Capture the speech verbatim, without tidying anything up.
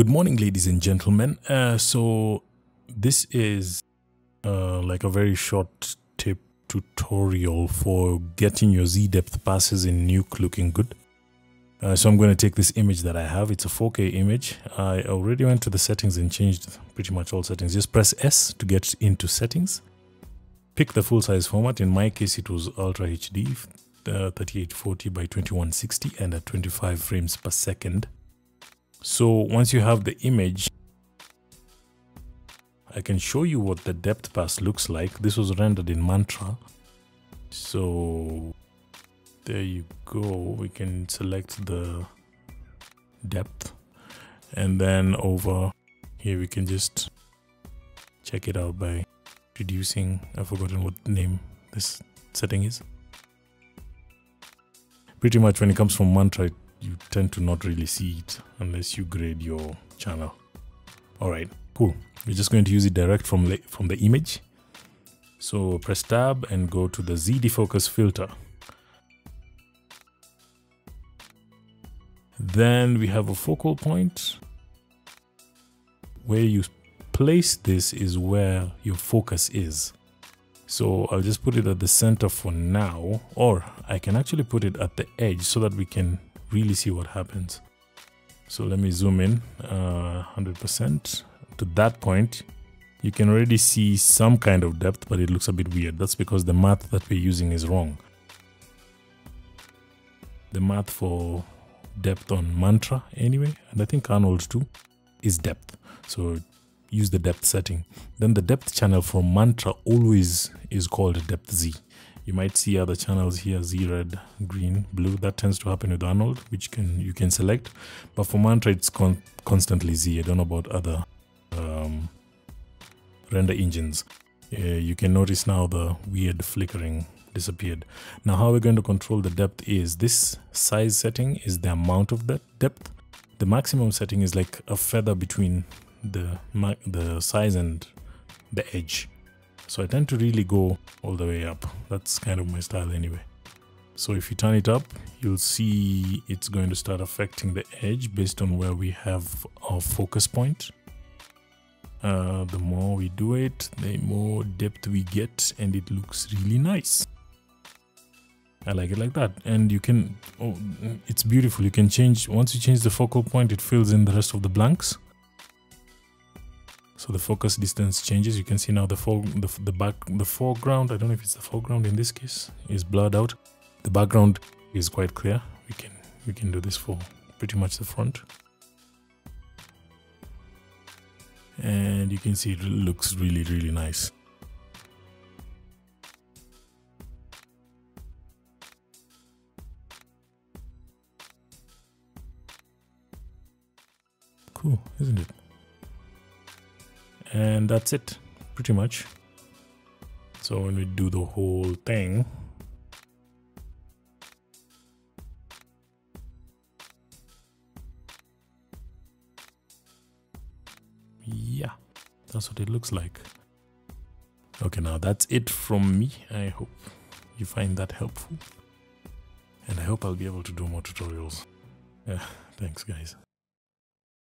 Good morning, ladies and gentlemen. Uh, so this is uh, like a very short tip tutorial for getting your Z-depth passes in Nuke looking good. Uh, so I'm going to take this image that I have. It's a four K image. I already went to the settings and changed pretty much all settings. Just press S to get into settings. Pick the full size format. In my case, it was Ultra H D, uh, thirty-eight forty by twenty-one sixty and at twenty-five frames per second. So once you have the image, I can show you what the depth pass looks like. This was rendered in Mantra. So there you go. We can select the depth, and then over here we can just check it out by reducing. I've forgotten what name this setting is. Pretty much when it comes from Mantra, you tend to not really see it unless you grade your channel. All right, cool. We're just going to use it direct from, from the image. So press tab and go to the Z D focus filter. Then we have a focal point. Where you place this is where your focus is. So I'll just put it at the center for now, or I can actually put it at the edge so that we can really see what happens. So let me zoom in uh, one hundred percent. To that point, you can already see some kind of depth, but it looks a bit weird. That's because the math that we're using is wrong. The math for depth on Mantra anyway, and I think Arnold too, is depth. So use the depth setting. Then the depth channel for Mantra always is called depth Z. You might see other channels here, Z, red, green, blue. That tends to happen with Arnold, which can you can select. But for Mantra, it's con constantly Z. I don't know about other um, render engines. Uh, you can notice now the weird flickering disappeared. Now, how we're going to control the depth is this size setting is the amount of that depth. The maximum setting is like a feather between the the size and the edge. So I tend to really go all the way up. That's kind of my style anyway. So if you turn it up, you'll see it's going to start affecting the edge based on where we have our focus point. Uh, the more we do it, the more depth we get, and it looks really nice. I like it like that. And you can, oh, it's beautiful. You can change, once you change the focal point, it fills in the rest of the blanks. So the focus distance changes. You can see now the, the, the back, the foreground, I don't know if it's the foreground in this case, is blurred out. The background is quite clear. We can, we can do this for pretty much the front. And you can see it looks really, really nice. Cool, isn't it? And that's it, pretty much. So when we do the whole thing, yeah, that's what it looks like. Okay, now that's it from me. I hope you find that helpful, and I hope I'll be able to do more tutorials. Yeah, thanks guys.